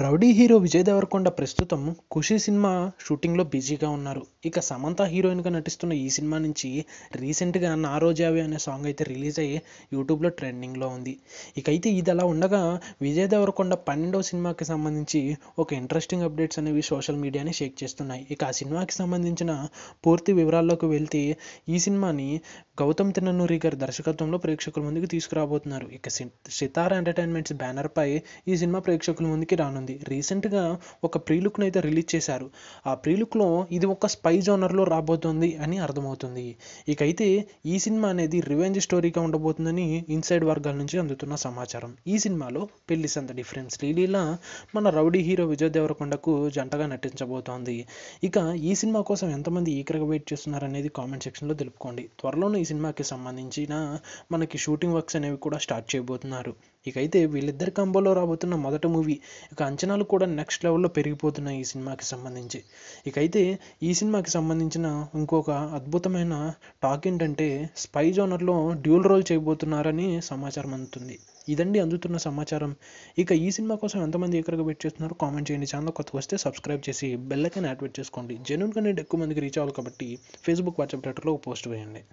Rowdy hero Vijay Devarakonda ప్రస్తుతం Khushi cinema షూటింగ్లో బిజీగా ఉన్నారు. ఇక సమంత హీరోయిన్గా నటిస్తున్న ఈ సినిమా నుంచి రీసెంట్గా నా రోజావి అనే సాంగ్ అయితే రిలీజ్ అయ్యి యూట్యూబ్లో ట్రెండింగ్లో ఉంది. ఇకైతే ఇది అలా ఉండగా విజయ్ దేవరకొండ 12వ సినిమాకి సంబంధించి ఒక ఇంట్రెస్టింగ్ అప్డేట్స్ అనేవి సోషల్ మీడియాని షేక్ చేస్తున్నాయి. ఇక ఆ సినిమాకి సంబంధించిన పూర్తి వివరాల్లోకి వెళ్తే ఈ సినిమాని గౌతమ్ తిన్ననూరి గారి దర్శకత్వంలో ప్రేక్షకుల ముందుకు తీసుకురాబోతున్నారు. ఇక సితార ఎంటర్టైన్మెంట్స్ బ్యానర్పై ఈ సినిమా ప్రేక్షకుల ముందుకి రానుంది. రీసెంట్గా ఒక ప్రీ లుక్ను అయితే రిలీజ్ చేశారు. ఆ ప్రీ లుక్లో ఇది ఒక స్పై జోనర్లో రాబోతుంది అని అర్థమవుతుంది. ఇకైతే ఈ సినిమా అనేది రివెంజ్ స్టోరీగా ఉండబోతుందని ఇన్సైడ్ వర్గాల నుంచి అందుతున్న సమాచారం. ఈ సినిమాలో పెళ్లి సంత డిఫరెన్స్ లీలీలా మన రౌడీ హీరో విజయ్ దేవరకొండకు జంటగా నటించబోతోంది. ఇక ఈ సినిమా కోసం ఎంతమంది ఈకరగా వెయిట్ చేస్తున్నారనేది కామెంట్ సెక్షన్లో తెలుపుకోండి. త్వరలోనే ఈ సినిమాకి సంబంధించిన మనకి షూటింగ్ వర్క్స్ అనేవి కూడా స్టార్ట్ చేయబోతున్నారు. ఇకైతే వీళ్ళిద్దరి కంబోలో రాబోతున్న మొదటి మూవీ. ఇక అంచనాలు కూడా నెక్స్ట్ లెవెల్లో పెరిగిపోతున్నాయి ఈ సినిమాకి సంబంధించి. ఇకైతే ఈ సినిమాకి సంబంధించిన ఇంకొక అద్భుతమైన టాక్ ఏంటంటే స్పై జోనర్లో డ్యూల్ రోల్ చేయబోతున్నారని సమాచారం అందుతుంది. ఇదండి అందుతున్న సమాచారం. ఇక ఈ సినిమా కోసం ఎంతమంది ఎక్కడికి వెయిట్ చేస్తున్నారో కామెంట్ చేయండి. ఛానల్ కొత్తగా వస్తే సబ్స్క్రైబ్ చేసి బెల్ ఐకాన్ యాక్టివేట్ చేసుకోండి. జెన్యూన్గా నేను ఎక్కువ మందికి రీచ్ అవ్వాలి కాబట్టి ఫేస్బుక్, వాట్సాప్, ట్విట్టర్లో పోస్ట్ వేయండి.